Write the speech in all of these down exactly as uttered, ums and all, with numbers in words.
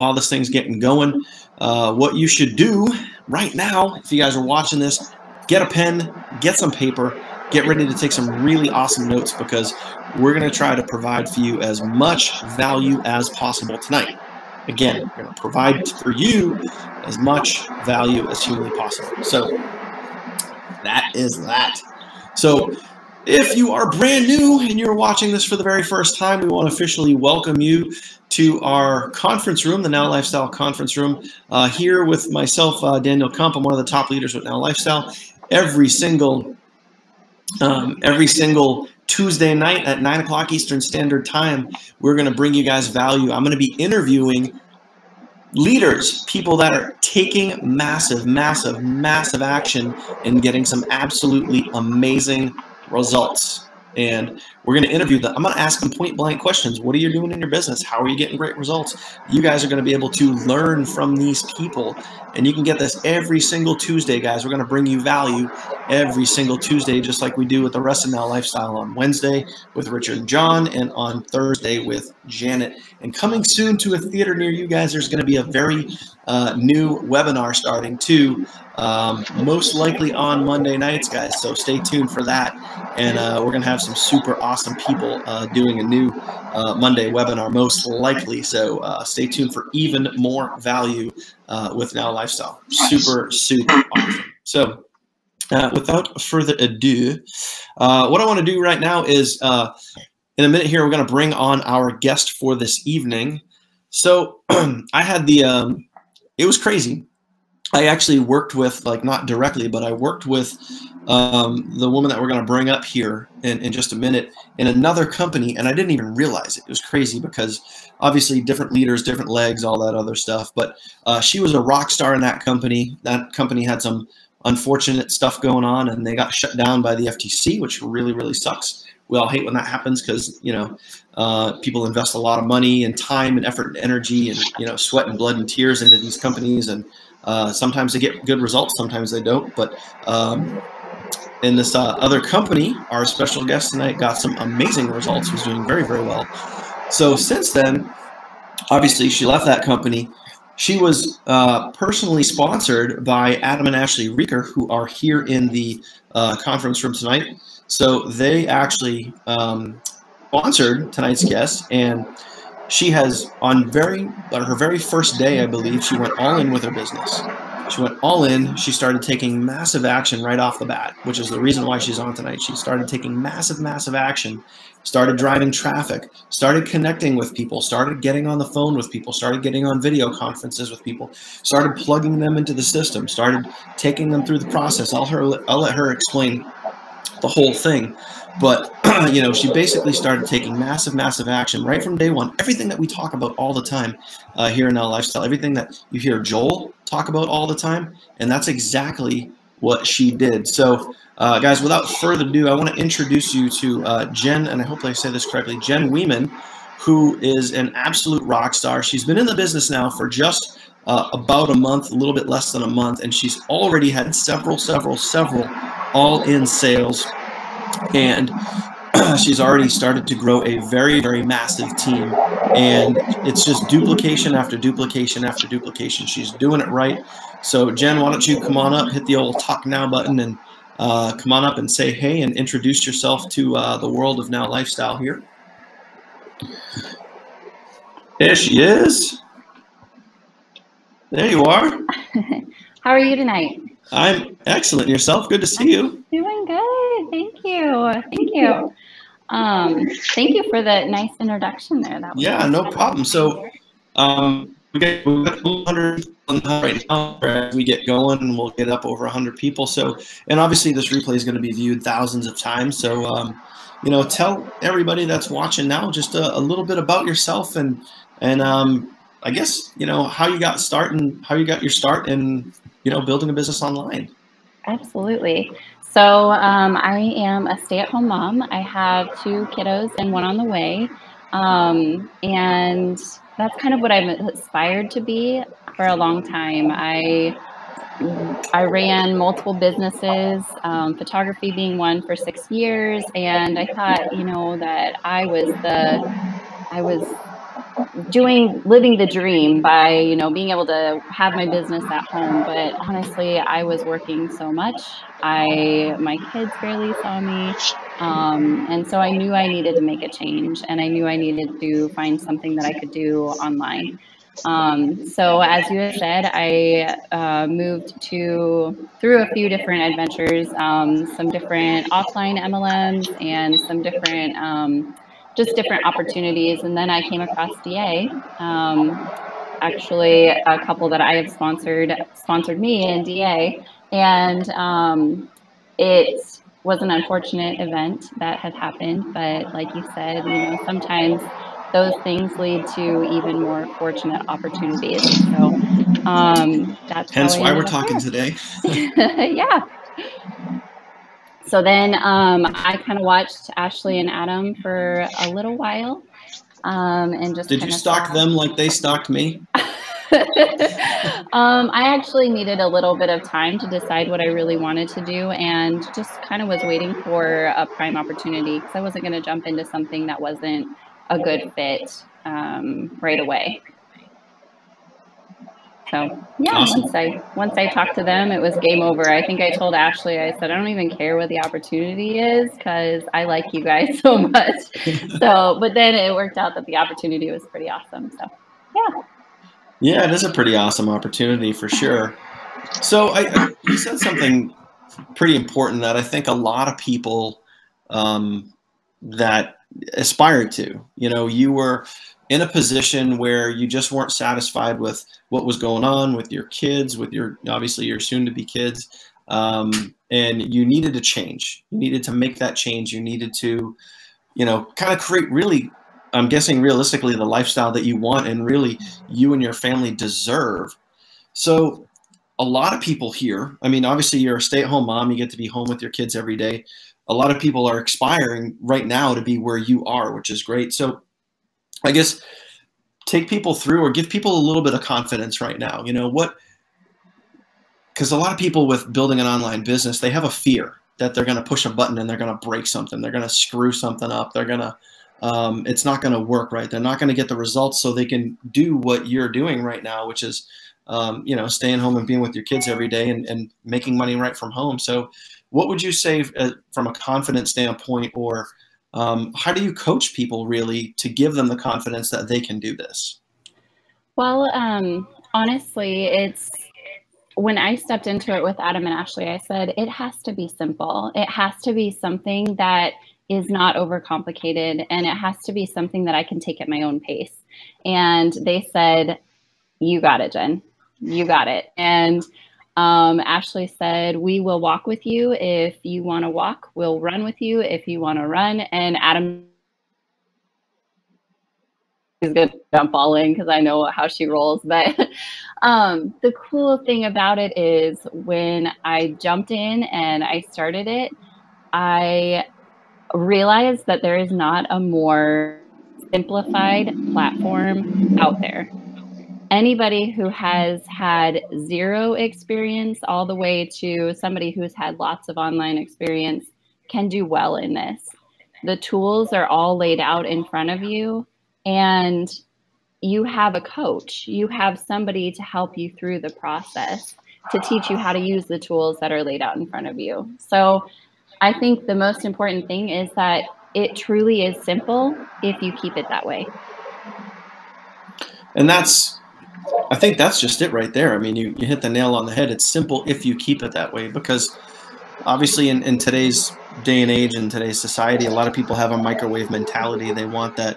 all this thing's getting going. Uh, what you should do right now, if you guys are watching this, get a pen, get some paper, get ready to take some really awesome notes, because we're going to try to provide for you as much value as possible tonight. Again, we're going to provide for you as much value as humanly possible. So that is that. So if you are brand new and you're watching this for the very first time, we want to officially welcome you to our conference room, the Now Lifestyle conference room, uh, here with myself, uh, Daniel Kump. I'm one of the top leaders with Now Lifestyle. Every single, um, every single Tuesday night at nine o'clock Eastern Standard Time, we're going to bring you guys value. I'm going to be interviewing leaders, people that are taking massive, massive, massive action and getting some absolutely amazing results. And we're going to interview them. I'm going to ask them point blank questions. What are you doing in your business? How are you getting great results? You guys are going to be able to learn from these people, and you can get this every single Tuesday, guys. We're going to bring you value every single Tuesday, just like we do with the rest of Now Lifestyle, on Wednesday with Richard and John, and on Thursday with Janet. And coming soon to a theater near you guys, there's going to be a very uh, new webinar starting too. Um, most likely on Monday nights, guys, so stay tuned for that. And uh, we're going to have some super awesome people uh, doing a new uh, Monday webinar, most likely, so uh, stay tuned for even more value uh, with Now Lifestyle. Super, super awesome. So uh, without further ado, uh, what I want to do right now is uh, in a minute here, we're going to bring on our guest for this evening. So I had the, um, it was crazy. I actually worked with, like, not directly, but I worked with um, the woman that we're going to bring up here in, in just a minute in another company, and I didn't even realize it. It was crazy because obviously different leaders, different legs, all that other stuff. But uh, she was a rock star in that company. That company had some unfortunate stuff going on, and they got shut down by the F T C, which really, really sucks. We all hate when that happens because, you know, uh, people invest a lot of money and time and effort and energy and, you know, sweat and blood and tears into these companies, and Uh, sometimes they get good results, sometimes they don't. But um, in this uh, other company, our special guest tonight got some amazing results, was doing very, very well. So since then, obviously she left that company. She was uh, personally sponsored by Adam and Ashley Rieker, who are here in the uh, conference room tonight. So they actually um, sponsored tonight's guest, and she has, on very, her very first day, I believe, she went all in with her business. She went all in. She started taking massive action right off the bat, which is the reason why she's on tonight. She started taking massive, massive action, started driving traffic, started connecting with people, started getting on the phone with people, started getting on video conferences with people, started plugging them into the system, started taking them through the process. I'll, her, I'll let her explain the whole thing. But, you know, she basically started taking massive, massive action right from day one. Everything that we talk about all the time uh, here in Now Lifestyle, everything that you hear Joel talk about all the time, and that's exactly what she did. So, uh, guys, without further ado, I want to introduce you to uh, Jenn, and I hope I say this correctly, Jenn Wiemann, who is an absolute rock star. She's been in the business now for just uh, about a month, a little bit less than a month, and she's already had several, several, several all-in sales. And she's already started to grow a very, very massive team. And it's just duplication after duplication after duplication. She's doing it right. So, Jenn, why don't you come on up, hit the old talk now button, and uh, come on up and say hey and introduce yourself to uh, the world of Now Lifestyle here. There she is. There you are. How are you tonight? I'm excellent. Yourself? Good to see you. Doing good. Thank you. Thank you. Um, thank you for the nice introduction there. That was yeah, nice. No problem. So um, we got one hundred right now. As we get going, and we'll get up over one hundred people. So, and obviously this replay is going to be viewed thousands of times. So, um, you know, tell everybody that's watching now just a, a little bit about yourself, and and um, I guess, you know, how you got started, and how you got your start in, you know, building a business online. Absolutely. So um, I am a stay-at-home mom. I have two kiddos and one on the way. Um, and that's kind of what I've aspired to be for a long time. I, I ran multiple businesses, um, photography being one, for six years. And I thought, you know, that I was the, I was doing, living the dream by, you know, being able to have my business at home. But honestly, I was working so much. I, my kids barely saw me. Um, and so I knew I needed to make a change, and I knew I needed to find something that I could do online. Um, so as you have said, I uh, moved to, through a few different adventures, um, some different offline M L Ms and some different, um, just different opportunities. And then I came across D A, um, actually a couple that I have sponsored, sponsored me in D A. And um, it was an unfortunate event that had happened, but like you said, you know, sometimes those things lead to even more fortunate opportunities. So um, that's hence why we're talking today. Yeah. So then um, I kind of watched Ashley and Adam for a little while, um, and just. Did you stalk them like they stalked me? um, I actually needed a little bit of time to decide what I really wanted to do, and just kind of was waiting for a prime opportunity, because I wasn't going to jump into something that wasn't a good fit um, right away. So yeah, awesome. once I once I talked to them, it was game over. I think I told Ashley, I said, I don't even care what the opportunity is, because I like you guys so much. So, but then it worked out that the opportunity was pretty awesome. So yeah. Yeah, it is a pretty awesome opportunity for sure. So I, I, you said something pretty important that I think a lot of people um, that aspire to. You know, you were in a position where you just weren't satisfied with what was going on with your kids, with your, obviously your soon to be kids. Um, and you needed to change. You needed to make that change. You needed to, you know, kind of create really, I'm guessing realistically, the lifestyle that you want and really you and your family deserve. So a lot of people here, I mean, obviously you're a stay at home mom, you get to be home with your kids every day. A lot of people are aspiring right now to be where you are, which is great. So I guess take people through, or give people a little bit of confidence right now. You know what? Because a lot of people with building an online business, they have a fear that they're going to push a button and they're going to break something. They're going to screw something up. They're going to, um, it's not going to work right. They're not going to get the results. So they can do what you're doing right now, which is, um, you know, staying home and being with your kids every day and, and making money right from home. So what would you say uh, from a confidence standpoint, or um, how do you coach people really to give them the confidence that they can do this? Well, um, honestly, it's when I stepped into it with Adam and Ashley, I said, it has to be simple. It has to be something that is not overcomplicated, and it has to be something that I can take at my own pace. And they said, you got it, Jenn, you got it. And Um, Ashley said, we will walk with you. If you want to walk, we'll run with you. If you want to run. And Adam is going to jump all in, because I know how she rolls. But um, the cool thing about it is when I jumped in and I started it, I realized that there is not a more simplified platform out there. Anybody who has had zero experience all the way to somebody who's had lots of online experience can do well in this. The tools are all laid out in front of you, and you have a coach. You have somebody to help you through the process, to teach you how to use the tools that are laid out in front of you. So I think the most important thing is that it truly is simple if you keep it that way. And that's, I think that's just it right there. I mean, you, you hit the nail on the head. It's simple if you keep it that way, because obviously in, in today's day and age, in today's society, a lot of people have a microwave mentality. They want that,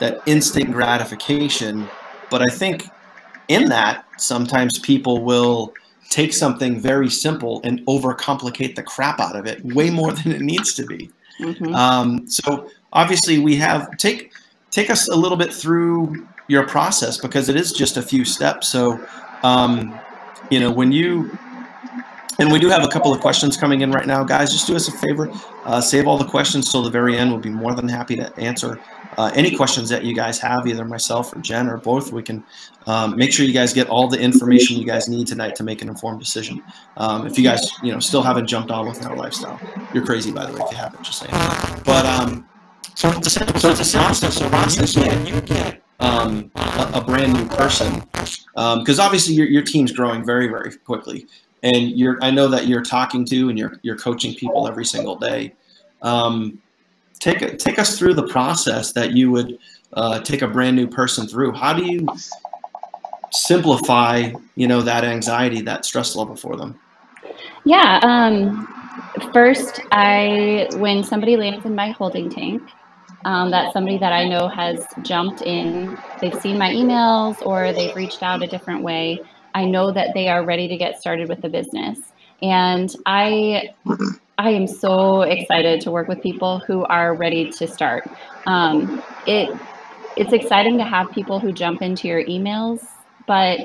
that instant gratification. But I think in that, sometimes people will take something very simple and overcomplicate the crap out of it way more than it needs to be. Mm-hmm. Um, so obviously we have, take, take us a little bit through your process, because it is just a few steps. So, um, you know, when you, and we do have a couple of questions coming in right now, guys, just do us a favor, uh, save all the questions till the very end. We'll be more than happy to answer uh, any questions that you guys have, either myself or Jenn or both. We can um, make sure you guys get all the information you guys need tonight to make an informed decision. Um, if you guys, you know, still haven't jumped on with Now Lifestyle, you're crazy, by the way, if you haven't, just saying. But, um, so it's a simple, so it's a simple process, so you can, you can um, a, a brand new person? Because um, obviously your, your team's growing very, very quickly. And you're, I know that you're talking to and you're, you're coaching people every single day. Um, take, take us through the process that you would uh, take a brand new person through. How do you simplify, you know, that anxiety, that stress level for them? Yeah. Um, first, I, when somebody lands in my holding tank, um, that's somebody that I know has jumped in, they've seen my emails or they've reached out a different way. I know that they are ready to get started with the business. And I, I am so excited to work with people who are ready to start. Um, it, it's exciting to have people who jump into your emails, but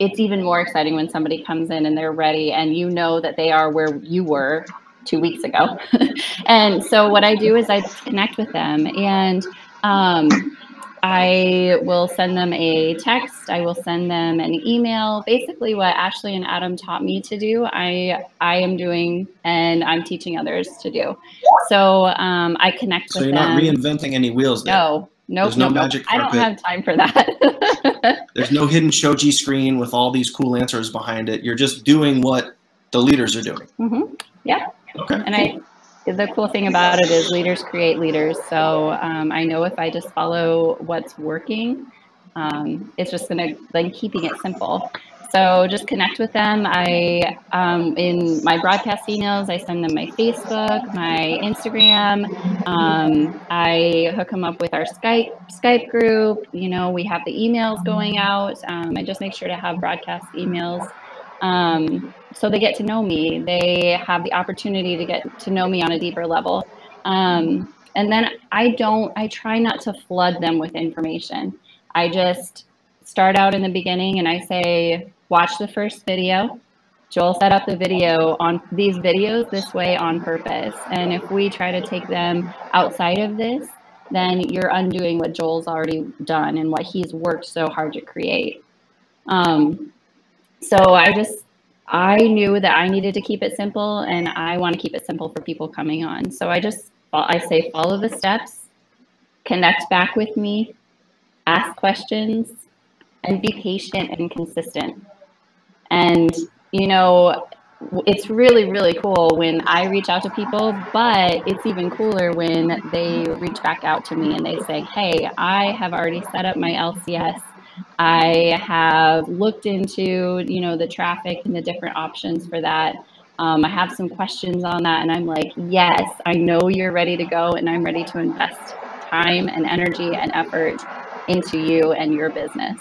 it's even more exciting when somebody comes in and they're ready and you know that they are where you were two weeks ago. And so what I do is I connect with them, and um, I will send them a text. I will send them an email. Basically what Ashley and Adam taught me to do, I I am doing, and I'm teaching others to do. So um, I connect so with them. So you're not reinventing any wheels there? No. Nope, There's no nope, magic carpet. I don't have time for that. There's no hidden shoji screen with all these cool answers behind it. You're just doing what the leaders are doing. Mm-hmm. Yeah. Okay. And I, the cool thing about it is leaders create leaders. So um, I know if I just follow what's working, um, it's just gonna, like, keeping it simple. So just connect with them. I, um, in my broadcast emails, I send them my Facebook, my Instagram. Um, I hook them up with our Skype Skype group. You know, we have the emails going out. Um, I just make sure to have broadcast emails. Um, so they get to know me. They have the opportunity to get to know me on a deeper level. Um, and then I don't, I try not to flood them with information. I just start out in the beginning and I say, watch the first video. Joel set up the video on these videos this way on purpose. And if we try to take them outside of this, then you're undoing what Joel's already done and what he's worked so hard to create. Um, so I just, I knew that I needed to keep it simple, and I want to keep it simple for people coming on. So I just, I say, follow the steps, connect back with me, ask questions, and be patient and consistent. And, you know, it's really, really cool when I reach out to people, but it's even cooler when they reach back out to me and they say, hey, I have already set up my L C S. I have looked into, you know, the traffic and the different options for that. Um, I have some questions on that. And I'm like, yes, I know you're ready to go, and I'm ready to invest time and energy and effort into you and your business.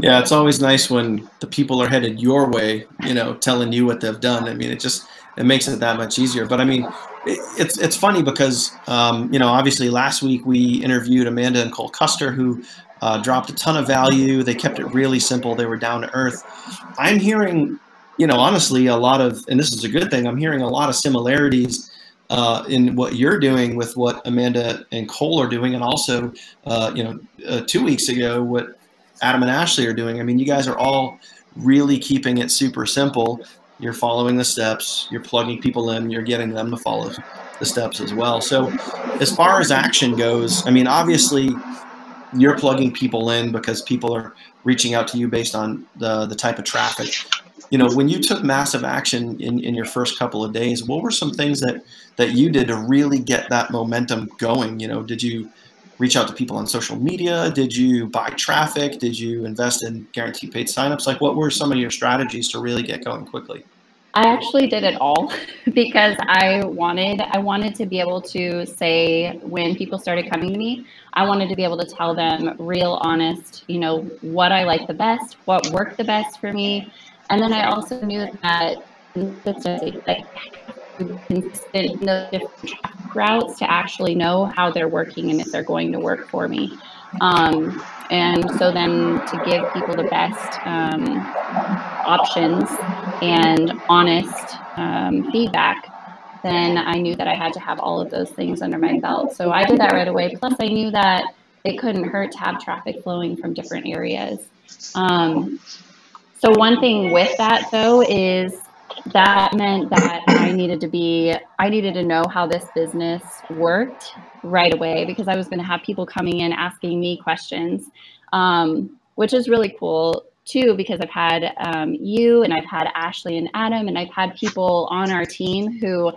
Yeah, it's always nice when the people are headed your way, you know, telling you what they've done. I mean, it just, it makes it that much easier. But I mean, it, it's it's funny because, um, you know, obviously last week we interviewed Amanda and Cole Custer, who uh, dropped a ton of value. They kept it really simple. They were down to earth. I'm hearing, you know, honestly, a lot of, and this is a good thing, I'm hearing a lot of similarities Uh, in what you're doing with what Amanda and Cole are doing, and also, uh, you know, uh, two weeks ago, what Adam and Ashley are doing. I mean, you guys are all really keeping it super simple. You're following the steps, you're plugging people in, you're getting them to follow the steps as well. So as far as action goes, I mean, obviously you're plugging people in because people are reaching out to you based on the, the type of traffic. You know, when you took massive action in, in your first couple of days, what were some things that, that you did to really get that momentum going? You know, did you reach out to people on social media? Did you buy traffic? Did you invest in guaranteed paid signups? Like, what were some of your strategies to really get going quickly? I actually did it all because I wanted, I wanted to be able to say, when people started coming to me, I wanted to be able to tell them real honest, you know, what I like the best, what worked the best for me. And then I also knew that consistency, like consistent in those different routes to actually know how they're working and if they're going to work for me. Um, and so then to give people the best um, options and honest um, feedback, then I knew that I had to have all of those things under my belt. So I did that right away. Plus I knew that it couldn't hurt to have traffic flowing from different areas. Um, So one thing with that, though, is that meant that I needed to be, I needed to know how this business worked right away, because I was going to have people coming in asking me questions, um, which is really cool too, because I've had um, you and I've had Ashley and Adam, and I've had people on our team who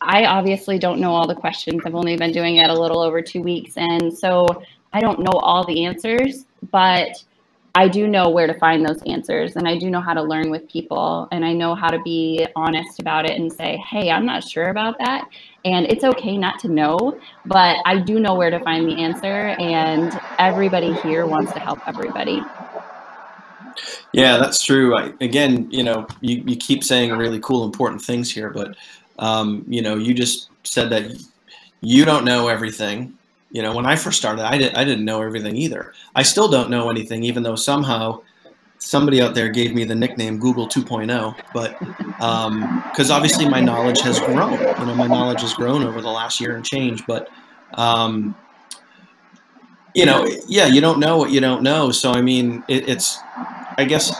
I obviously don't know all the questions. I've only been doing it a little over two weeks. And so I don't know all the answers, but I do know where to find those answers, and I do know how to learn with people, and I know how to be honest about it and say, hey, I'm not sure about that. And it's okay not to know, but I do know where to find the answer, and everybody here wants to help everybody. Yeah, that's true. I, again, you know, you, you keep saying really cool, important things here, but um, you know, you just said that you don't know everything. You know, when I first started, I, did, I didn't know everything either. I still don't know anything, even though somehow somebody out there gave me the nickname Google two point oh, but because um, obviously my knowledge has grown. You know, my knowledge has grown over the last year and change, but, um, you know, yeah, you don't know what you don't know. So, I mean, it, it's, I guess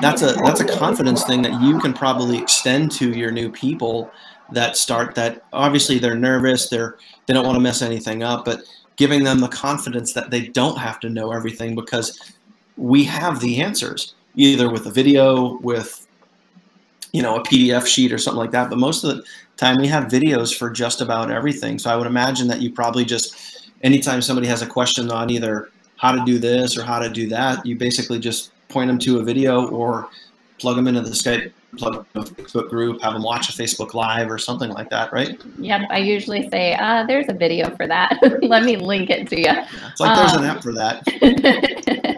that's a, that's a confidence thing that you can probably extend to your new people that start, that obviously they're nervous, they're, they don't want to mess anything up, but giving them the confidence that they don't have to know everything, because we have the answers, either with a video, with, you know, a P D F sheet or something like that. But most of the time we have videos for just about everything. So I would imagine that you probably just, anytime somebody has a question on either how to do this or how to do that, you basically just point them to a video or plug them into the Skype, plug a Facebook group, have them watch a Facebook Live or something like that, right? Yep, I usually say, uh, there's a video for that. Let me link it to you. Yeah, it's like um, there's an app for that.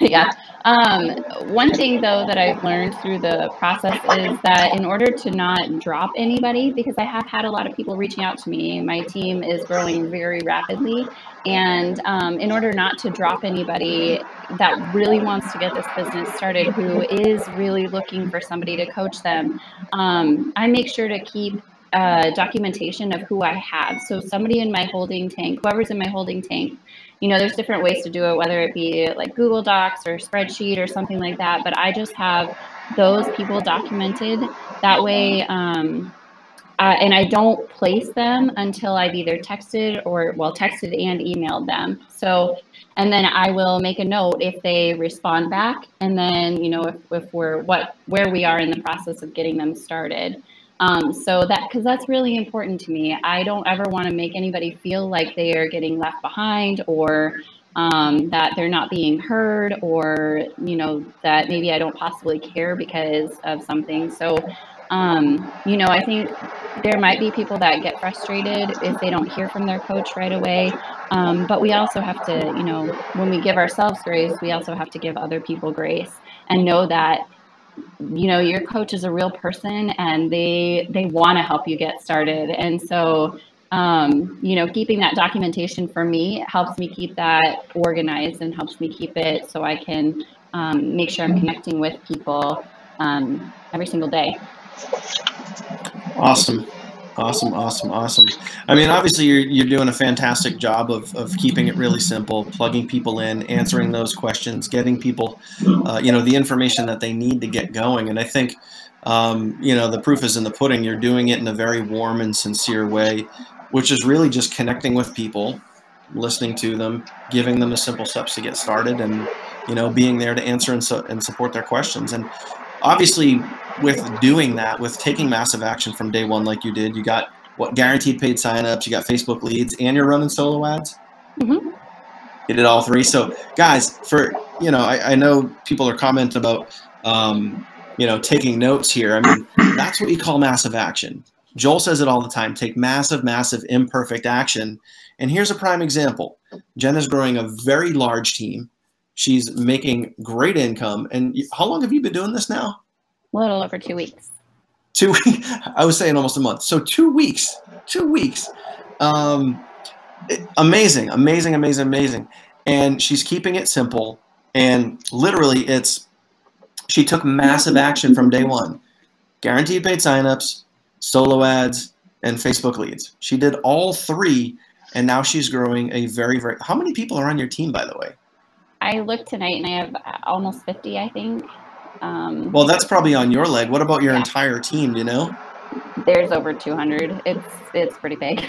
Yeah. Um, one thing, though, that I've learned through the process is that in order to not drop anybody, because I have had a lot of people reaching out to me, my team is growing very rapidly, and um, in order not to drop anybody that really wants to get this business started, who is really looking for somebody to coach them, um, I make sure to keep uh, documentation of who I have. So somebody in my holding tank, whoever's in my holding tank, you know, there's different ways to do it, whether it be like Google Docs or spreadsheet or something like that. But I just have those people documented that way. Um, uh, and I don't place them until I've either texted or, well, texted and emailed them. So, and then I will make a note if they respond back. And then, you know, if, if we're what, where we are in the process of getting them started. Um, so that, because that's really important to me. I don't ever want to make anybody feel like they are getting left behind, or um, that they're not being heard, or, you know, that maybe I don't possibly care because of something. So, um, you know, I think there might be people that get frustrated if they don't hear from their coach right away. Um, but we also have to, you know, when we give ourselves grace, we also have to give other people grace, and know that, you know, your coach is a real person, and they they want to help you get started. And so, um, you know, keeping that documentation for me helps me keep that organized, and helps me keep it so I can um, make sure I'm connecting with people um, every single day. Awesome. Awesome, awesome, awesome. I mean, obviously you're, you're doing a fantastic job of, of keeping it really simple, plugging people in, answering those questions, getting people, uh, you know, the information that they need to get going. And I think, um, you know, the proof is in the pudding. You're doing it in a very warm and sincere way, which is really just connecting with people, listening to them, giving them the simple steps to get started, and, you know, being there to answer and, su- and support their questions. And obviously, with doing that, with taking massive action from day one like you did, you got what, guaranteed paid signups, you got Facebook leads, and you're running solo ads. Mm-hmm. You did all three. So guys, for, you know, I, I know people are commenting about, um, you know, taking notes here. I mean, that's what we call massive action. Joel says it all the time, take massive, massive, imperfect action. And here's a prime example. Jenn is growing a very large team. She's making great income. And how long have you been doing this now? A little over two weeks. Two weeks. I was saying almost a month. So two weeks. Two weeks. Um, amazing, amazing, amazing, amazing. And she's keeping it simple. And literally, it's she took massive action from day one. Guaranteed paid signups, solo ads, and Facebook leads. She did all three, and now she's growing a very, very. How many people are on your team, by the way? I looked tonight, and I have almost fifty, I think. Um, well, that's probably on your leg. What about your yeah. entire team, you know? There's over two hundred. It's it's pretty big.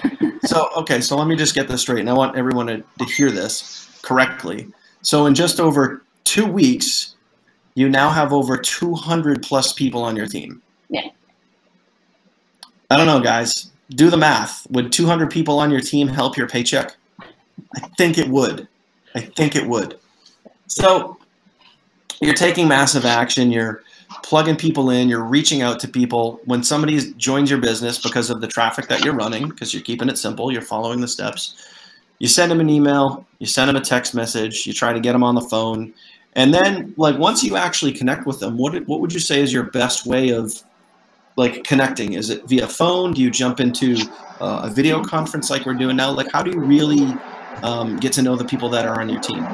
So, okay, so let me just get this straight, and I want everyone to, to hear this correctly. So in just over two weeks, you now have over two hundred plus people on your team. Yeah. I don't know, guys. Do the math. Would two hundred people on your team help your paycheck? I think it would. I think it would. So you're taking massive action. You're plugging people in. You're reaching out to people. When somebody joins your business because of the traffic that you're running, because you're keeping it simple, you're following the steps, you send them an email, you send them a text message, you try to get them on the phone. And then, like, once you actually connect with them, what, what would you say is your best way of, like, connecting? Is it via phone? Do you jump into uh, a video conference like we're doing now? Like, how do you really um, get to know the people that are on your team?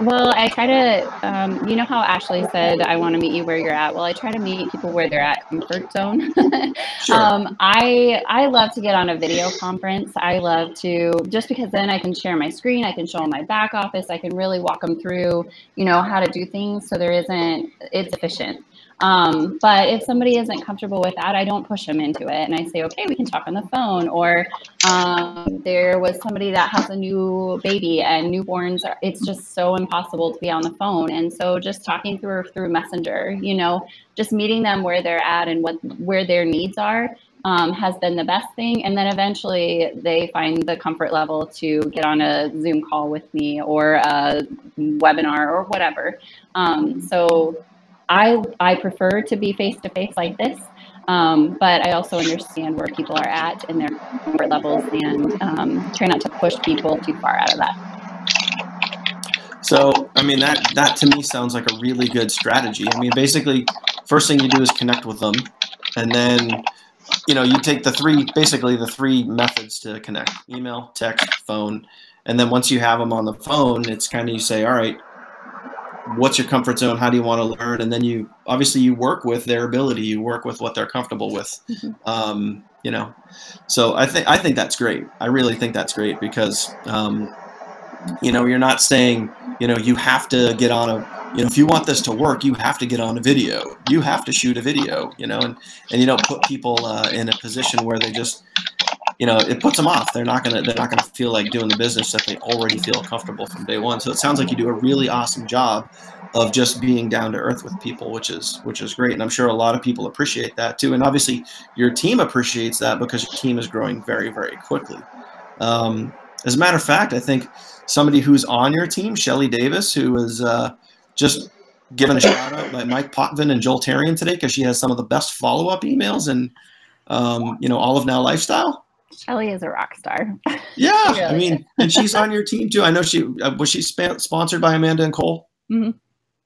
Well, I try to, um, you know how Ashley said, I want to meet you where you're at. Well, I try to meet people where they're at, comfort zone. Sure. um, I I love to get on a video conference. I love to, just because then I can share my screen, I can show them my back office, I can really walk them through, you know, how to do things so there isn't, it's efficient. Um, but if somebody isn't comfortable with that, I don't push them into it. And I say, okay, we can talk on the phone. Or um, there was somebody that has a new baby, and newborns are, it's just so impossible to be on the phone. And so just talking through through Messenger, you know, just meeting them where they're at and what where their needs are um, has been the best thing. And then eventually they find the comfort level to get on a Zoom call with me or a webinar or whatever. Um, so I, I prefer to be face-to-face like this, um, but I also understand where people are at and their comfort levels, and um, try not to push people too far out of that. So, I mean, that, that to me sounds like a really good strategy. I mean, basically, first thing you do is connect with them, and then, you know, you take the three, basically the three methods to connect: email, text, phone. And then once you have them on the phone, it's kind of, you say, all right, what's your comfort zone? How do you want to learn? And then you, obviously you work with their ability, you work with what they're comfortable with. Mm-hmm. um, you know, so I think, I think that's great. I really think that's great because, um, you know, you're not saying, you know, you have to get on a, you know, if you want this to work, you have to get on a video, you have to shoot a video, you know, and, and you don't put people uh, in a position where they just, you know, it puts them off. They're not gonna. They're not gonna feel like doing the business that they already feel comfortable from day one. So it sounds like you do a really awesome job of just being down to earth with people, which is which is great. And I'm sure a lot of people appreciate that too. And obviously, your team appreciates that because your team is growing very, very quickly. Um, as a matter of fact, I think somebody who's on your team, Shelly Davis, who was uh, just given a shout out by Mike Potvin and Joel Therrien today, because she has some of the best follow up emails and um, you know, all of Now Lifestyle. Shelly is a rock star. Yeah, really I mean, is. And she's on your team too. I know she uh, was she sp sponsored by Amanda and Cole. Mm-hmm.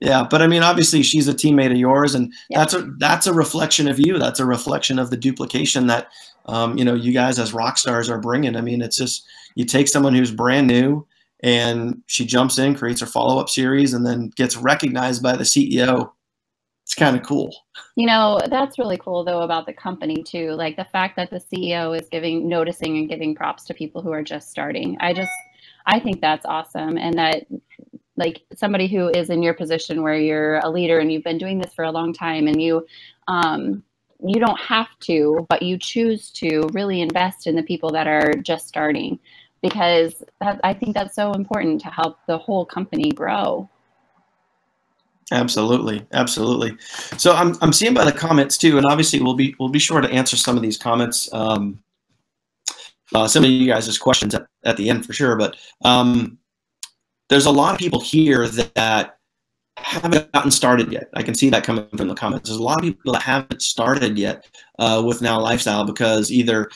Yeah, but I mean, obviously, she's a teammate of yours, and yeah. that's a that's a reflection of you. That's a reflection of the duplication that um, you know, you guys as rock stars are bringing. I mean, it's just, you take someone who's brand new, and she jumps in, creates her follow up series, and then gets recognized by the C E O. It's kind of cool. You know, that's really cool though about the company too. Like the fact that the C E O is giving, noticing and giving props to people who are just starting. I just, I think that's awesome. And that, like, somebody who is in your position where you're a leader and you've been doing this for a long time, and you, um, you don't have to, but you choose to really invest in the people that are just starting, because that, I think that's so important to help the whole company grow. Absolutely, absolutely. So I'm I'm seeing by the comments too, and obviously we'll be we'll be sure to answer some of these comments, um, uh, some of you guys' questions at, at the end for sure. But um, there's a lot of people here that, that haven't gotten started yet. I can see that coming from the comments. There's a lot of people that haven't started yet uh, with Now Lifestyle because either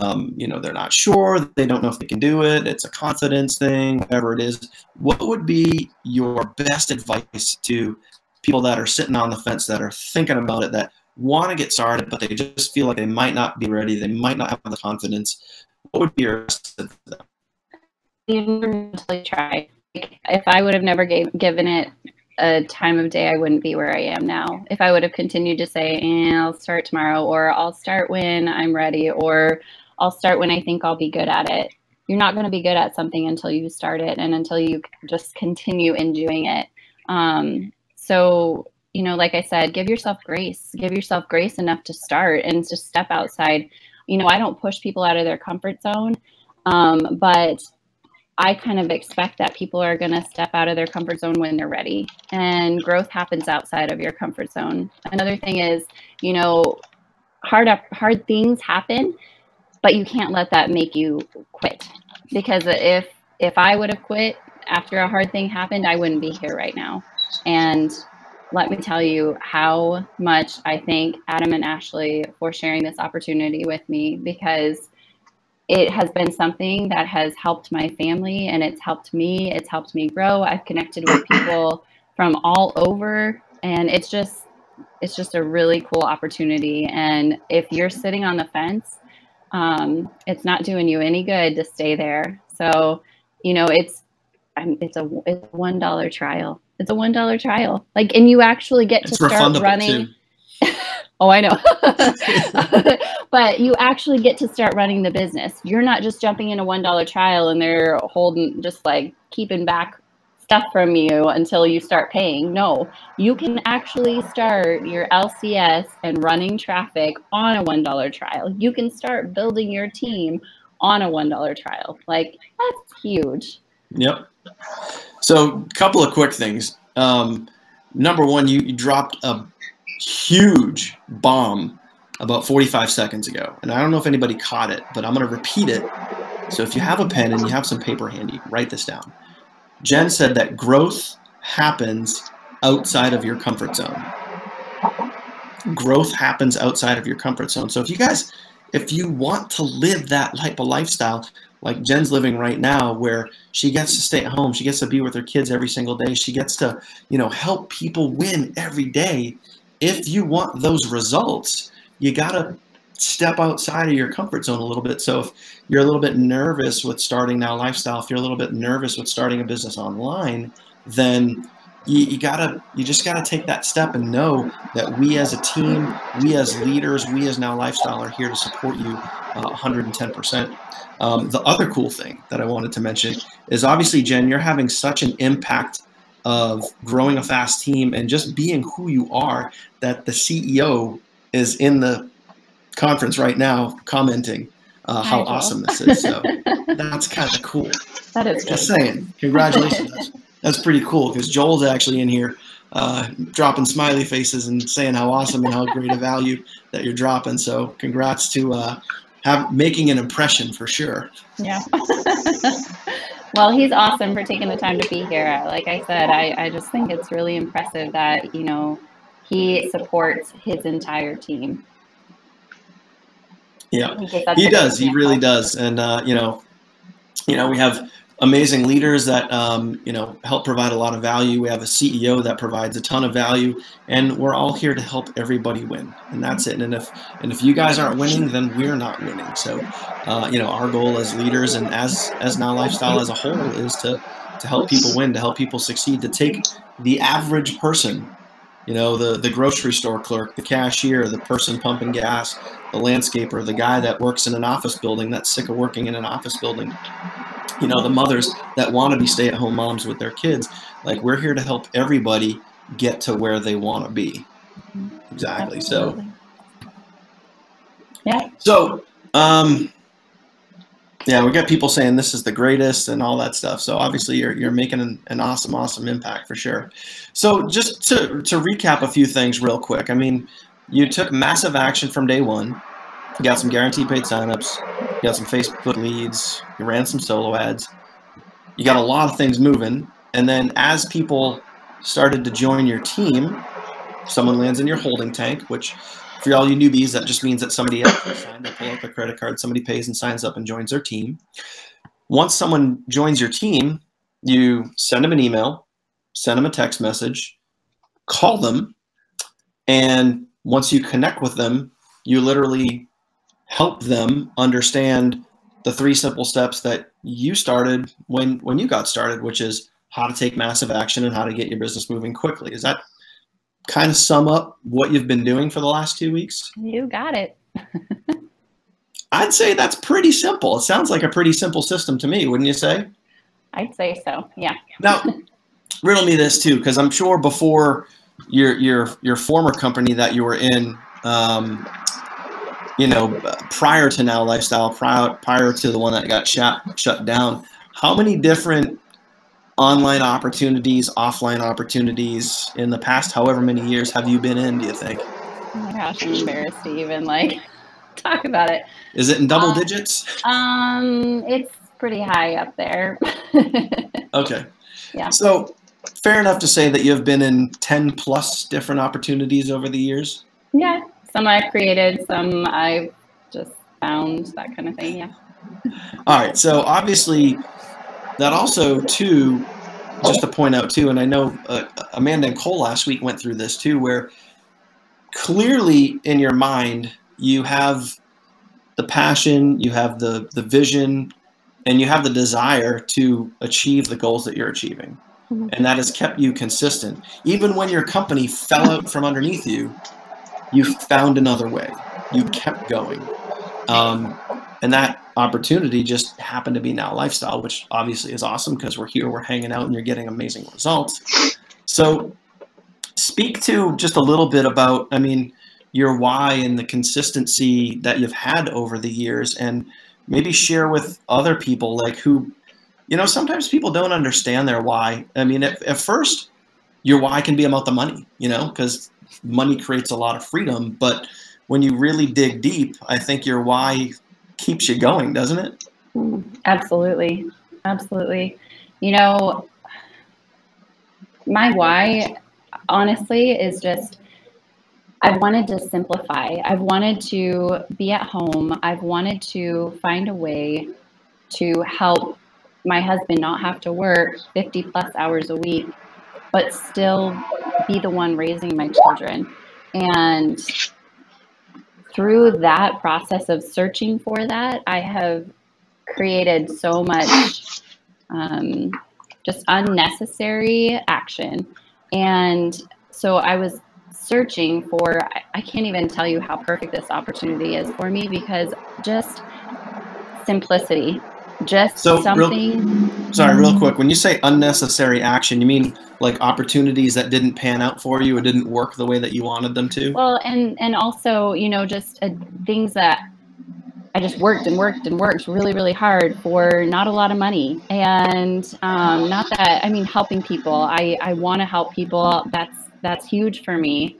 um, you know, they're not sure, they don't know if they can do it, it's a confidence thing, whatever it is. What would be your best advice to people that are sitting on the fence, that are thinking about it, that want to get started, but they just feel like they might not be ready, they might not have the confidence? What would be your best advice to them? You try. If I would have never gave, given it a time of day, I wouldn't be where I am now. If I would have continued to say, eh, I'll start tomorrow, or I'll start when I'm ready, or I'll start when I think I'll be good at it, you're not going to be good at something until you start it and until you just continue in doing it. Um, so you know, like I said, give yourself grace, give yourself grace enough to start and just step outside. You know, I don't push people out of their comfort zone, um, but I kind of expect that people are going to step out of their comfort zone when they're ready, and growth happens outside of your comfort zone. Another thing is, you know, hard up, hard things happen, but you can't let that make you quit, because if, if I would have quit after a hard thing happened, I wouldn't be here right now. And let me tell you how much I thank Adam and Ashley for sharing this opportunity with me, because it has been something that has helped my family, and it's helped me. It's helped me grow. I've connected with people from all over, and it's just, it's just a really cool opportunity. And if you're sitting on the fence, um, it's not doing you any good to stay there. So, you know, it's, it's a, it's a one dollar trial. It's a one dollar trial. Like, and you actually get to start running. Oh, I know. But you actually get to start running the business. You're not just jumping in a one dollar trial and they're holding, just like keeping back stuff from you until you start paying. No, you can actually start your L C S and running traffic on a one dollar trial. You can start building your team on a one dollar trial. Like, that's huge. Yep. So a couple of quick things. Um, number one, you, you dropped a huge bomb about forty-five seconds ago. And I don't know if anybody caught it, but I'm going to repeat it. So if you have a pen and you have some paper handy, write this down. Jenn said that growth happens outside of your comfort zone. Growth happens outside of your comfort zone. So if you guys, if you want to live that type of lifestyle, like Jenn's living right now, where she gets to stay at home, she gets to be with her kids every single day, she gets to, you know, help people win every day. If you want those results, you gotta step outside of your comfort zone a little bit. So if you're a little bit nervous with starting Now Lifestyle, if you're a little bit nervous with starting a business online, then you, you gotta, you just gotta take that step and know that we as a team, we as leaders, we as Now Lifestyle are here to support you uh, one hundred ten percent. Um, the other cool thing that I wanted to mention is obviously, Jenn, you're having such an impact of growing a fast team and just being who you are that the C E O is in the conference right now commenting uh, how awesome this is. So that's kind of cool. That is just really saying, cool. Congratulations. that's, that's pretty cool, because Joel's actually in here uh, dropping smiley faces and saying how awesome and how great a value that you're dropping. So congrats to uh, have, making an impression for sure. Yeah. Well, he's awesome for taking the time to be here. Like I said, I, I just think it's really impressive that, you know, he supports his entire team. Yeah, he does. He really does. And, uh, you know, you know, we have amazing leaders that, um, you know, help provide a lot of value. We have a C E O that provides a ton of value, and we're all here to help everybody win. And that's it. And if, and if you guys aren't winning, then we're not winning. So, uh, you know, our goal as leaders and as, as Now Lifestyle as a whole is to, to help people win, to help people succeed, to take the average person, you know, the, the grocery store clerk, the cashier, the person pumping gas, the landscaper, the guy that works in an office building that's sick of working in an office building, you know, the mothers that want to be stay-at-home moms with their kids. Like, we're here to help everybody get to where they want to be. Exactly. Absolutely. So, yeah. So, um, yeah, we got people saying this is the greatest and all that stuff. So obviously you're, you're making an, an awesome, awesome impact for sure. So just to, to recap a few things real quick. I mean, you took massive action from day one. You got some guaranteed paid signups. You got some Facebook leads. You ran some solo ads. You got a lot of things moving. And then as people started to join your team, someone lands in your holding tank, which for all you newbies, that just means that somebody else has signed up, pull up a credit card, somebody pays and signs up and joins their team. Once someone joins your team, you send them an email, send them a text message, call them, and once you connect with them, you literally help them understand the three simple steps that you started when, when you got started, which is how to take massive action and how to get your business moving quickly. Is that kind of sum up what you've been doing for the last two weeks? You got it. I'd say that's pretty simple. It sounds like a pretty simple system to me, wouldn't you say? I'd say so, yeah. Now, riddle me this too, because I'm sure before your your your former company that you were in, um, you know, prior to Now Lifestyle, prior prior to the one that got shut shut down, how many different online opportunities, offline opportunities in the past however many years have you been in, do you think? Oh my gosh, I'm embarrassed to even like talk about it. Is it in double um, digits? Um, it's pretty high up there. Okay. Yeah. So fair enough to say that you've been in ten plus different opportunities over the years? Yeah. Some I've created, some I've just found, that kind of thing. Yeah. All right. So obviously that also too, just to point out too, and I know uh, Amanda and Cole last week went through this too, where clearly in your mind, you have the passion, you have the, the vision, and you have the desire to achieve the goals that you're achieving. Mm-hmm. And that has kept you consistent. Even when your company fell out from underneath you, you found another way. You kept going. Um, and that opportunity just happened to be Now Lifestyle, which obviously is awesome because we're here, we're hanging out, and you're getting amazing results. So speak to just a little bit about, I mean, your why and the consistency that you've had over the years, and maybe share with other people, like, who, you know, sometimes people don't understand their why. I mean, at, at first, your why can be about the money, you know, because money creates a lot of freedom. But when you really dig deep, I think your why keeps you going, doesn't it? Absolutely. Absolutely. You know, my why, honestly, is just, I've wanted to simplify. I've wanted to be at home. I've wanted to find a way to help my husband not have to work fifty plus hours a week, but still be the one raising my children. And through that process of searching for that, I have created so much um, just unnecessary action. And so I was searching for, I can't even tell you how perfect this opportunity is for me, because just simplicity, just so something. Real, sorry, real quick. When you say unnecessary action, you mean like opportunities that didn't pan out for you or didn't work the way that you wanted them to? Well, and, and also, you know, just uh, things that I just worked and worked and worked really, really hard for not a lot of money. And um, not that, I mean, helping people, I, I want to help people. That's, that's huge for me,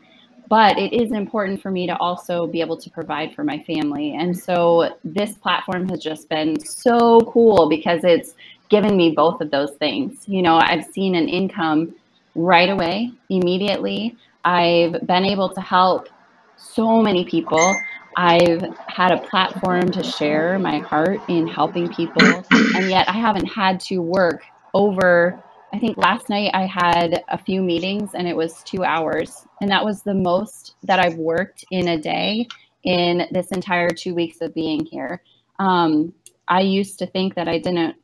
but it is important for me to also be able to provide for my family. And so this platform has just been so cool because it's given me both of those things. You know, I've seen an income right away, immediately. I've been able to help so many people. I've had a platform to share my heart in helping people, and yet I haven't had to work over, I think last night I had a few meetings and it was two hours. And that was the most that I've worked in a day in this entire two weeks of being here. Um, I used to think that I didn't,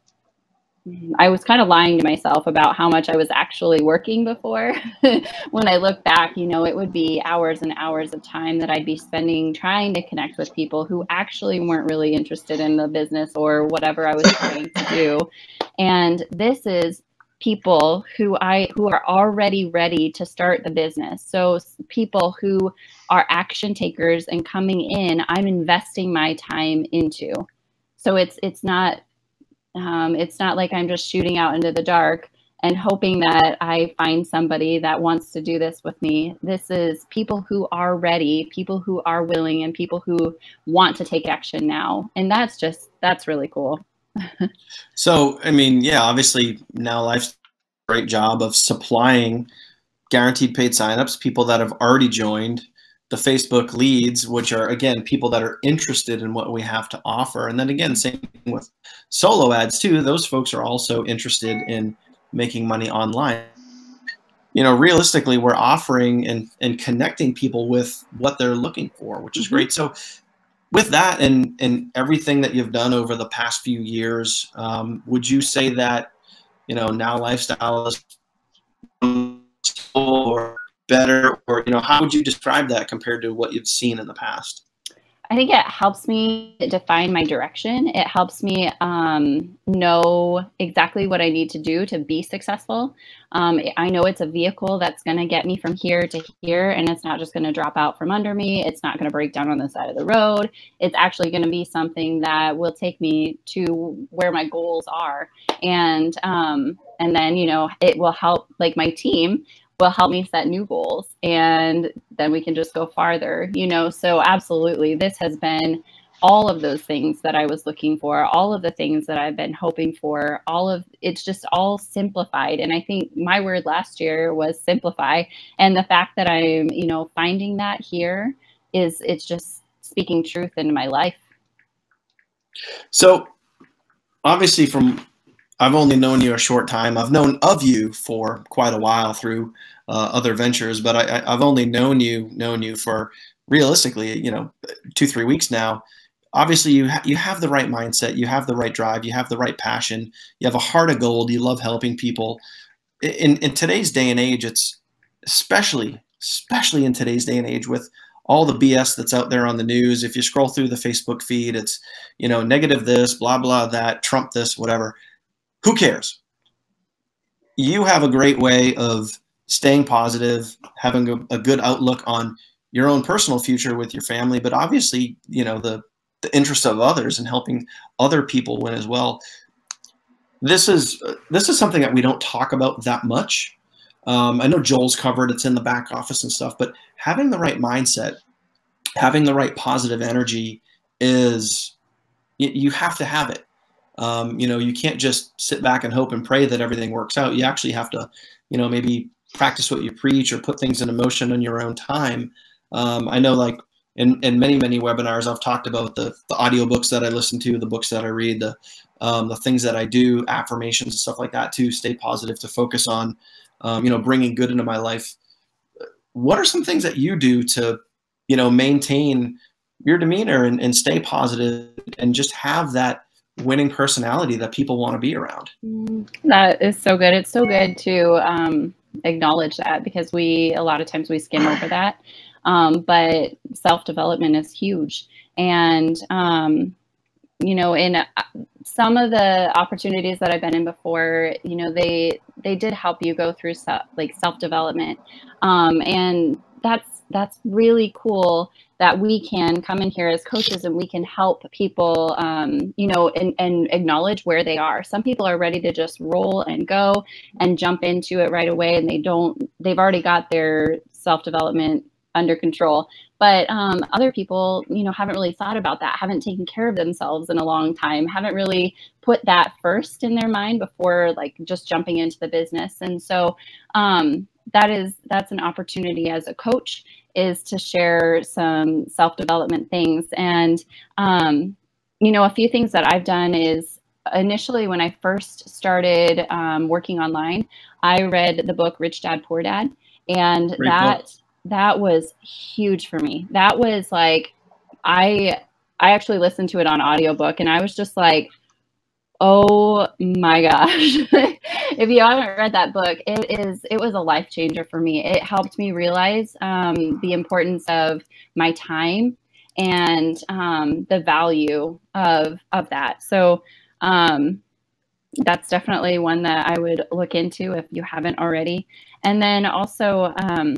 I was kind of lying to myself about how much I was actually working before. When I look back, you know, it would be hours and hours of time that I'd be spending trying to connect with people who actually weren't really interested in the business or whatever I was trying to do. And this is people who I who are already ready to start the business. So people who are action takers and coming in, I'm investing my time into. So it's it's not um, it's not like I'm just shooting out into the dark and hoping that I find somebody that wants to do this with me. This is people who are ready, people who are willing, and people who want to take action now. And that's just that's really cool. So, I mean, yeah, obviously Now Life's a great job of supplying guaranteed paid signups, people that have already joined, the Facebook leads, which are, again, people that are interested in what we have to offer. And then again, same thing with solo ads too. Those folks are also interested in making money online. You know, realistically, we're offering and, and connecting people with what they're looking for, which is mm-hmm. great. So with that and, and everything that you've done over the past few years, um, would you say that, you know, Now Lifestyle is or better, or, you know, how would you describe that compared to what you've seen in the past? I think it helps me define my direction. It helps me um, know exactly what I need to do to be successful. Um, I know it's a vehicle that's going to get me from here to here, and it's not just going to drop out from under me. It's not going to break down on the side of the road. It's actually going to be something that will take me to where my goals are. And, um, and then, you know, it will help, like my team will help me set new goals, and then we can just go farther, you know? So absolutely, this has been all of those things that I was looking for, all of the things that I've been hoping for, all of, it's just all simplified. And I think my word last year was simplify. And the fact that I'm, you know, finding that here is, it's just speaking truth into my life. So obviously from, I've only known you a short time. I've known of you for quite a while through uh, other ventures, but I, I've only known you known you for realistically, you know, two, three weeks now. Obviously, you ha you have the right mindset, you have the right drive, you have the right passion, you have a heart of gold, you love helping people. In, in today's day and age, it's especially, especially in today's day and age with all the B S that's out there on the news. If you scroll through the Facebook feed, it's, you know, negative this, blah, blah, that, Trump this, whatever. Who cares? You have a great way of staying positive, having a, a good outlook on your own personal future with your family, but obviously, you know, the, the interest of others and helping other people win as well. This is, this is something that we don't talk about that much. Um, I know Joel's covered, it's in the back office and stuff, but having the right mindset, having the right positive energy is, you, you have to have it. Um, you know, you can't just sit back and hope and pray that everything works out. You actually have to, you know, maybe practice what you preach or put things into motion on your own time. Um, I know, like in, in many, many webinars, I've talked about the, the audiobooks that I listen to, the books that I read, the, um, the things that I do, affirmations and stuff like that to stay positive, to focus on, um, you know, bringing good into my life. What are some things that you do to, you know, maintain your demeanor and, and stay positive and just have that winning personality that people want to be around? That is so good. It's so good to um, acknowledge that, because we, a lot of times we skim over that. Um, but self-development is huge. And, um, you know, in uh, some of the opportunities that I've been in before, you know, they, they did help you go through self, like self-development. Um, and that's, that's really cool that we can come in here as coaches and we can help people, um, you know, and, and acknowledge where they are. Some people are ready to just roll and go and jump into it right away, and they don't, they've already got their self-development under control. But um, other people, you know, haven't really thought about that, haven't taken care of themselves in a long time, haven't really put that first in their mind before like just jumping into the business. And so um, that is, that's an opportunity as a coach, is to share some self-development things. And, um, you know, a few things that I've done is, initially when I first started um, working online, I read the book Rich Dad Poor Dad, and Great that book. that was huge for me. That was like, I I actually listened to it on audiobook, and I was just like, oh my gosh. If you haven't read that book, it is, it was a life changer for me. It helped me realize um, the importance of my time and um, the value of, of that. So um, that's definitely one that I would look into if you haven't already. And then also, um,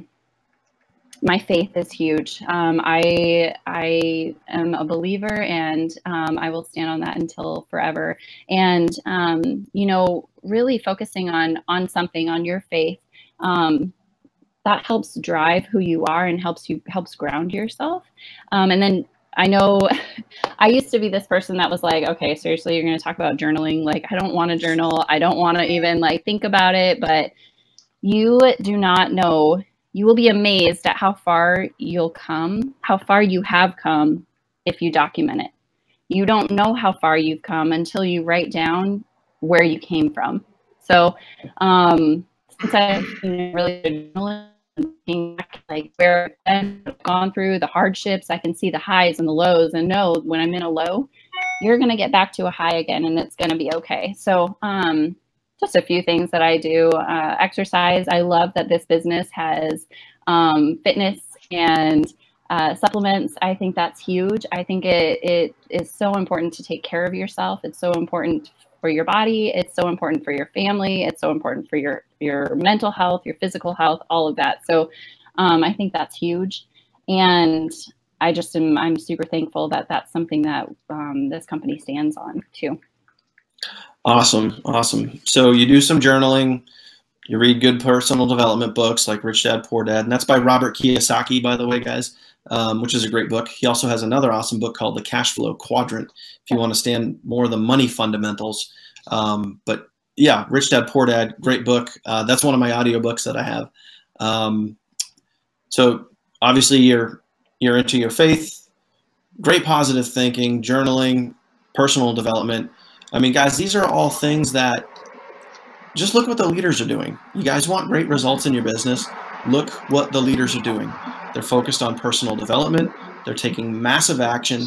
my faith is huge. Um, I, I am a believer, and um, I will stand on that until forever. And, um, you know, really focusing on, on something, on your faith, um, that helps drive who you are and helps you, helps ground yourself. Um, and then I know I used to be this person that was like, okay, seriously, you're going to talk about journaling? Like, I don't want to journal. I don't want to even like think about it. But you do not know. You will be amazed at how far you'll come, how far you have come if you document it. You don't know how far you've come until you write down where you came from. So um, since I've been really looking back, like where I've gone through the hardships, I can see the highs and the lows, and know when I'm in a low, you're going to get back to a high again, and it's going to be okay. So um, just a few things that I do. Uh, exercise. I love that this business has um, fitness and Uh, supplements, I think that's huge. I think it, it is so important to take care of yourself. It's so important for your body. It's so important for your family. It's so important for your, your mental health, your physical health, all of that. So um, I think that's huge. And I just am, I'm super thankful that that's something that um, this company stands on too. Awesome. Awesome. So you do some journaling. You read good personal development books like Rich Dad, Poor Dad. And that's by Robert Kiyosaki, by the way, guys, um, which is a great book. He also has another awesome book called The Cash Flow Quadrant, if you want to stand more of the money fundamentals. Um, but yeah, Rich Dad, Poor Dad, great book. Uh, that's one of my audiobooks that I have. Um, so obviously you're, you're into your faith, great positive thinking, journaling, personal development. I mean, guys, these are all things that just look what the leaders are doing. You guys want great results in your business. Look what the leaders are doing. They're focused on personal development. They're taking massive action,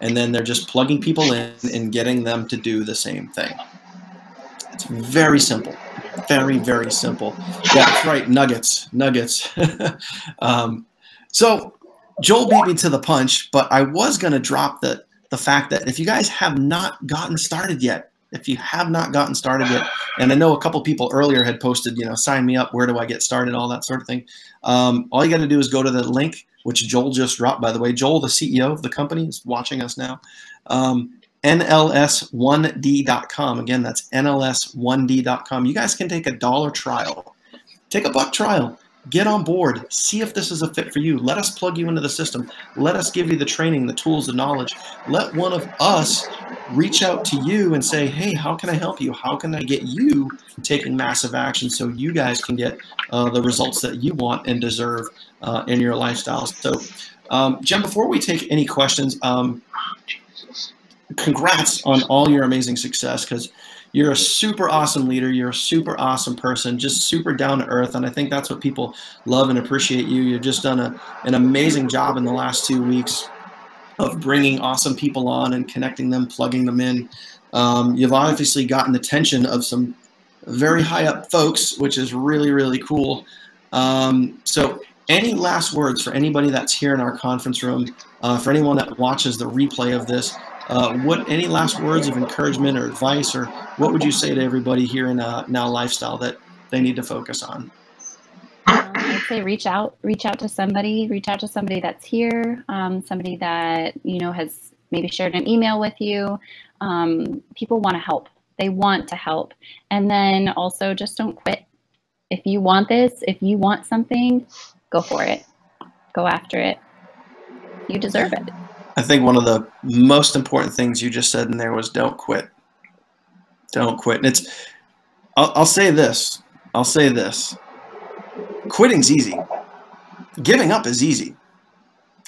and then they're just plugging people in and getting them to do the same thing. It's very simple. Very, very simple. Yeah, that's right. Nuggets, nuggets. um, so Joel beat me to the punch, but I was going to drop the, the fact that if you guys have not gotten started yet, If you have not gotten started yet, and I know a couple people earlier had posted, you know, sign me up, where do I get started, all that sort of thing. Um, all you got to do is go to the link, which Joel just dropped, by the way. Joel, the C E O of the company, is watching us now. Um, N L S one D dot com. Again, that's N L S one D dot com. You guys can take a dollar trial. Take a buck trial. Get on board. See if this is a fit for you. Let us plug you into the system. Let us give you the training, the tools, the knowledge. Let one of us reach out to you and say, hey, how can I help you? How can I get you taking massive action so you guys can get uh, the results that you want and deserve uh, in your lifestyle? So, um, Jen, before we take any questions, um, congrats on all your amazing success, because you're a super awesome leader. You're a super awesome person, just super down to earth. And I think that's what people love and appreciate you. You've just done a, an amazing job in the last two weeks of bringing awesome people on and connecting them, plugging them in. Um, you've obviously gotten the attention of some very high up folks, which is really, really cool. Um, so any last words for anybody that's here in our conference room, uh, for anyone that watches the replay of this, Uh, what any last words of encouragement or advice, or what would you say to everybody here in uh, Now Lifestyle that they need to focus on? Uh, I'd say reach out, reach out to somebody, reach out to somebody that's here, um, somebody that, you know, has maybe shared an email with you. Um, people want to help. They want to help. And then also just don't quit. If you want this, if you want something, go for it. Go after it. You deserve it. I think one of the most important things you just said in there was don't quit. Don't quit. And it's, I'll, I'll say this. I'll say this. Quitting's easy. Giving up is easy.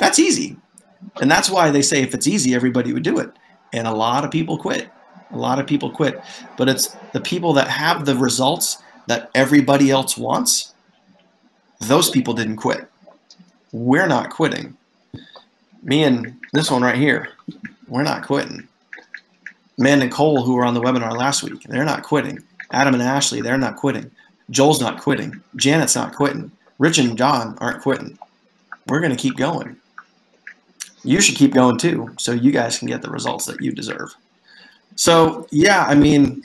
That's easy. And that's why they say if it's easy, everybody would do it. And a lot of people quit. A lot of people quit. But it's the people that have the results that everybody else wants. Those people didn't quit. We're not quitting. Me and this one right here, we're not quitting. Amanda and Cole, who were on the webinar last week, they're not quitting. Adam and Ashley, they're not quitting. Joel's not quitting. Janet's not quitting. Rich and John aren't quitting. We're going to keep going. You should keep going too, so you guys can get the results that you deserve. So, yeah, I mean,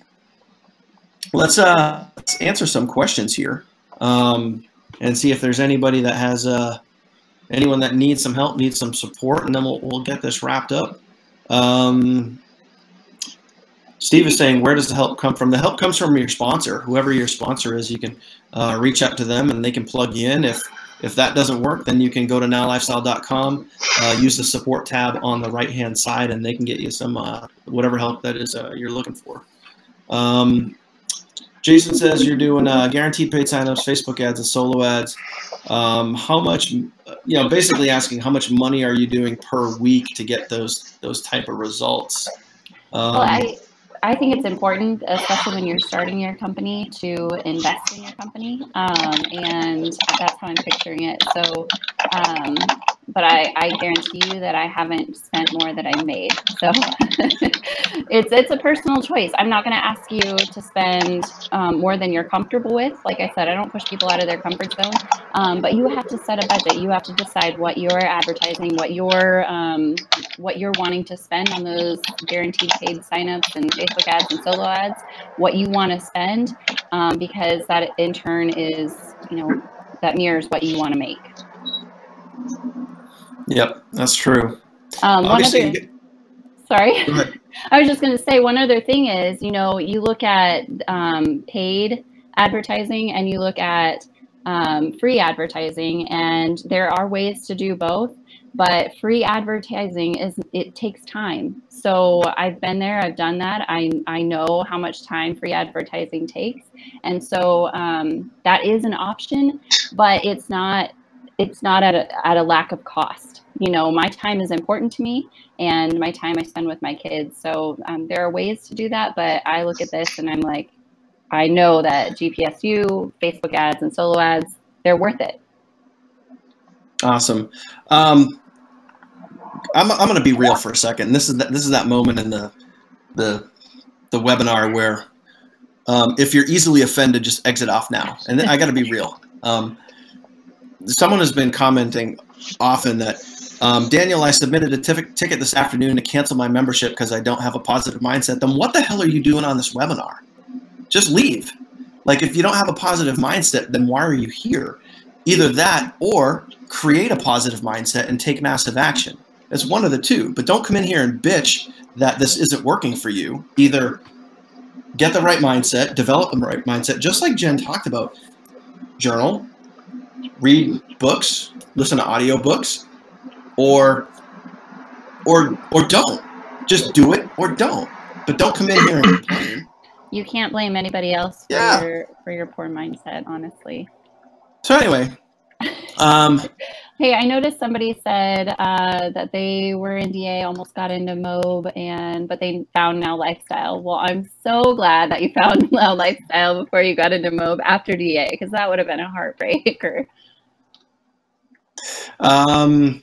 let's, uh, let's answer some questions here um, and see if there's anybody that has a uh, anyone that needs some help, needs some support, and then we'll, we'll get this wrapped up. Um, Steve is saying, where does the help come from? The help comes from your sponsor. Whoever your sponsor is, you can uh, reach out to them, and they can plug you in. If if that doesn't work, then you can go to now lifestyle dot com, uh, use the support tab on the right-hand side, and they can get you some uh, whatever help that is uh, you're looking for. Um, Jason says you're doing uh, guaranteed paid signups, Facebook ads, and solo ads. Um, how much, you know, basically asking how much money are you doing per week to get those those type of results? Um, well, I, I think it's important, especially when you're starting your company, to invest in your company, um, and that's how I'm picturing it. So um, but I, I guarantee you that I haven't spent more than I made. So it's it's a personal choice. I'm not going to ask you to spend um, more than you're comfortable with. Like I said, I don't push people out of their comfort zone, um, but you have to set a budget. You have to decide what you're advertising, what you're um, what you're wanting to spend on those guaranteed paid signups and Facebook ads and solo ads. What you want to spend, um, because that in turn is, you know, that mirrors what you want to make. Yep, that's true. Um, one other, get, sorry, I was just going to say one other thing is, you know, you look at um, paid advertising and you look at um, free advertising, and there are ways to do both. But free advertising is, it takes time. So I've been there, I've done that. I, I know how much time free advertising takes. And so um, that is an option, but it's not, it's not at a, at a lack of cost. You know, my time is important to me and my time I spend with my kids. So um, there are ways to do that, but I look at this and I'm like, I know that G P S U, Facebook ads and solo ads, they're worth it. Awesome. Um, I'm, I'm going to be real for a second. This is that, this is that moment in the, the, the webinar where, um, if you're easily offended, just exit off now. And then I got to be real. Um, someone has been commenting often that, um, Daniel, I submitted a ticket this afternoon to cancel my membership because I don't have a positive mindset. Then what the hell are you doing on this webinar? Just leave. Like, if you don't have a positive mindset, then why are you here? Either that or create a positive mindset and take massive action. It's one of the two, but don't come in here and bitch that this isn't working for you. Either get the right mindset, develop the right mindset, just like Jen talked about. Journal, read books, listen to audiobooks, or or or don't. Just do it or don't. But don't come in here and complain. You can't blame anybody else for, yeah. your, for your poor mindset, honestly. So anyway, um, hey, I noticed somebody said uh, that they were in D A, almost got into MOBE, and but they found Now Lifestyle. Well, I'm so glad that you found Now Lifestyle before you got into MOBE after D A, because that would have been a heartbreaker. Um,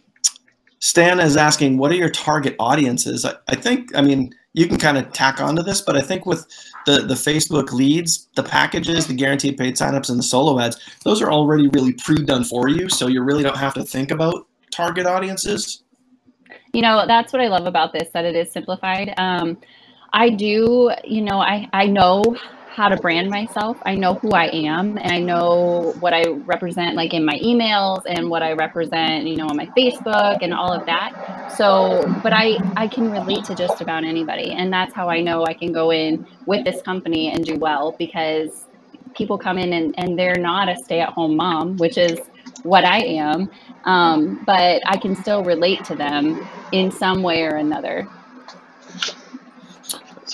Stan is asking, what are your target audiences? I, I think, I mean, you can kind of tack onto this, but I think with the, the Facebook leads, the packages, the guaranteed paid signups, and the solo ads, those are already really pre-done for you, so you really don't have to think about target audiences. You know, that's what I love about this, that it is simplified. Um, I do, you know, I, I know how to brand myself. I know who I am, and I know what I represent, like in my emails and what I represent, you know, on my Facebook and all of that. So, but I, I can relate to just about anybody. And that's how I know I can go in with this company and do well, because people come in and, and they're not a stay-at-home mom, which is what I am. Um, but I can still relate to them in some way or another.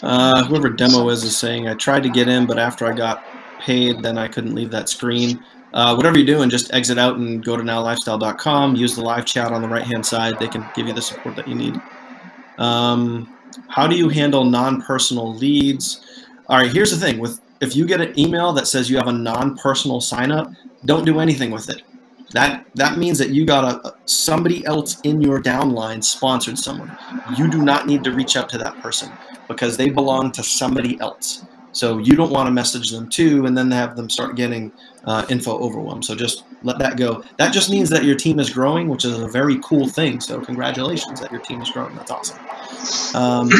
Uh, whoever demo is is saying, I tried to get in, but after I got paid, then I couldn't leave that screen. Uh, whatever you're doing, just exit out and go to now lifestyle dot com. Use the live chat on the right-hand side. They can give you the support that you need. Um, how do you handle non-personal leads? All right, here's the thing. With if you get an email that says you have a non-personal sign-up, don't do anything with it. That, that means that you got a, somebody else in your downline sponsored someone. You do not need to reach out to that person, because they belong to somebody else. So you don't want to message them too, and then have them start getting uh, info overwhelmed. So just let that go. That just means that your team is growing, which is a very cool thing. So congratulations that your team is growing. That's awesome. Um,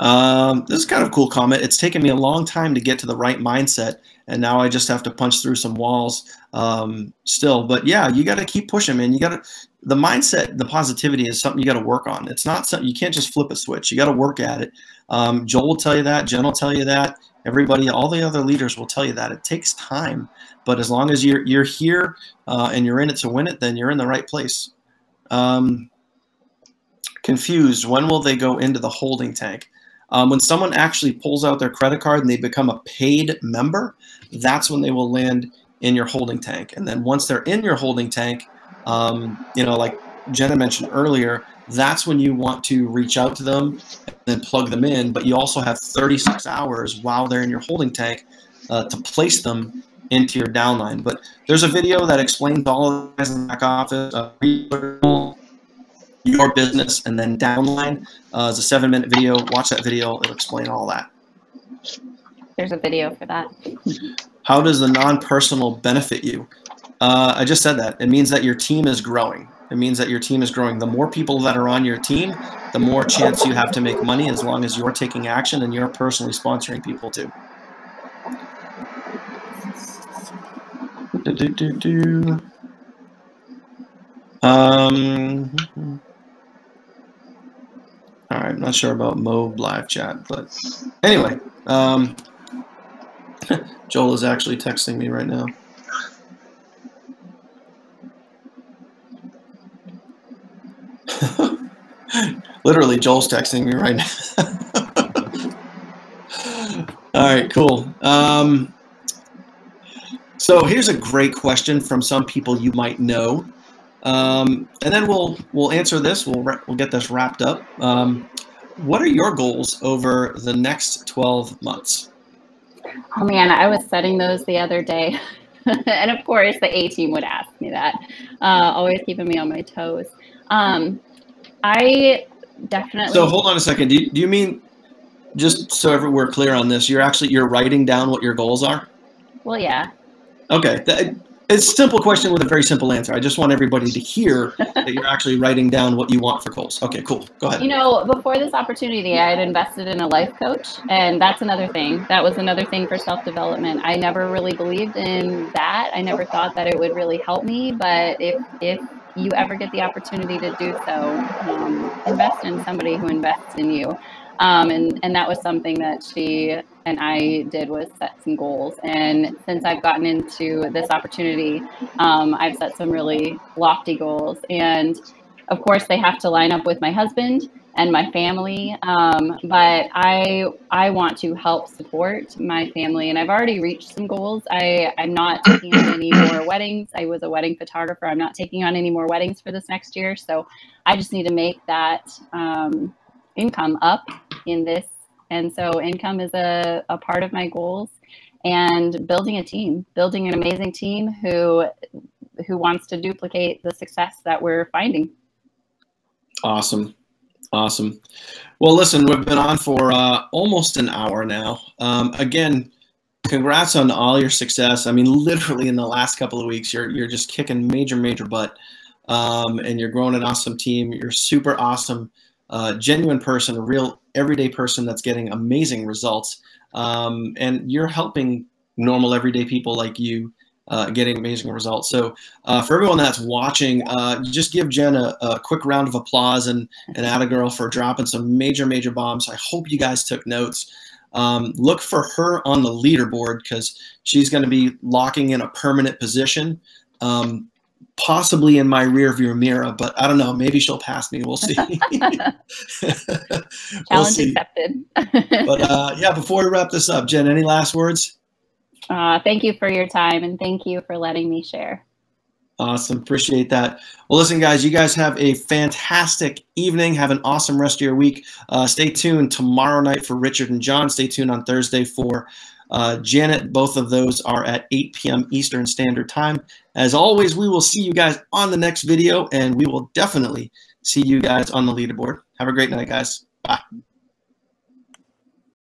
um, this is kind of a cool comment. It's taken me a long time to get to the right mindset, and now I just have to punch through some walls um, still. But yeah, you got to keep pushing, man. You got to. The mindset, the positivity is something you got to work on. It's not something you can't just flip a switch. You got to work at it. Um, Joel will tell you that. Jen will tell you that. Everybody, all the other leaders will tell you that. It takes time, but as long as you're you're here uh, and you're in it to win it, then you're in the right place. Um, confused. When will they go into the holding tank? Um, when someone actually pulls out their credit card and they become a paid member, that's when they will land in your holding tank. And then once they're in your holding tank, Um, you know, like Jenna mentioned earlier, that's when you want to reach out to them and then plug them in. But you also have thirty-six hours while they're in your holding tank uh, to place them into your downline. But there's a video that explains all of the guys in the back office, uh, your business, and then downline. Uh, it's a seven minute video. Watch that video. It'll explain all that. There's a video for that. How does the non-personal benefit you? Uh, I just said that. It means that your team is growing. It means that your team is growing. The more people that are on your team, the more chance you have to make money, as long as you're taking action and you're personally sponsoring people too. Do, do, do, do. Um, all right, I'm not sure about MOBE live chat, but anyway, um, Joel is actually texting me right now. Literally, Joel's texting me right now. All right, cool. Um, so here's a great question from some people you might know, um, and then we'll we'll answer this. We'll we'll get this wrapped up. Um, what are your goals over the next twelve months? Oh man, I was setting those the other day, and of course the A team would ask me that, uh, always keeping me on my toes. Um, I definitely. So hold on a second. Do you, do you mean, just so we're clear on this, you're actually you're writing down what your goals are? Well, yeah. Okay, that, it's a simple question with a very simple answer. I just want everybody to hear that you're actually writing down what you want for goals. Okay, cool. Go ahead. You know, before this opportunity, I had invested in a life coach, and that's another thing. That was another thing for self-development. I never really believed in that. I never thought that it would really help me, but if if you ever get the opportunity to do so, um, invest in somebody who invests in you. Um, and, and that was something that she and I did, was set some goals. And since I've gotten into this opportunity, um, I've set some really lofty goals. And of course they have to line up with my husband and my family. Um, but I, I want to help support my family, and I've already reached some goals. I, I'm not taking on any more weddings. I was a wedding photographer. I'm not taking on any more weddings for this next year. So I just need to make that um, income up in this. And so income is a, a part of my goals, and building a team, building an amazing team who, who wants to duplicate the success that we're finding. Awesome. Awesome. Well, listen, we've been on for uh, almost an hour now. Um, again, congrats on all your success. I mean, literally in the last couple of weeks, you're, you're just kicking major, major butt, um, and you're growing an awesome team. You're super awesome, uh, genuine person, a real everyday person that's getting amazing results. Um, and you're helping normal everyday people like you Uh, getting amazing results. So uh, for everyone that's watching, uh, just give Jenn a, a quick round of applause and an atta girl for dropping some major, major bombs. I hope you guys took notes. Um, look for her on the leaderboard, because she's going to be locking in a permanent position, um, possibly in my rear view mirror, but I don't know. Maybe she'll pass me. We'll see. We'll see. Challenge accepted. But uh, yeah, before we wrap this up, Jenn, any last words? Uh, thank you for your time, and thank you for letting me share. Awesome. Appreciate that. Well, listen, guys, you guys have a fantastic evening. Have an awesome rest of your week. Uh, stay tuned tomorrow night for Richard and John. Stay tuned on Thursday for uh, Janet. Both of those are at eight P M Eastern Standard Time. As always, we will see you guys on the next video, and we will definitely see you guys on the leaderboard. Have a great night, guys. Bye.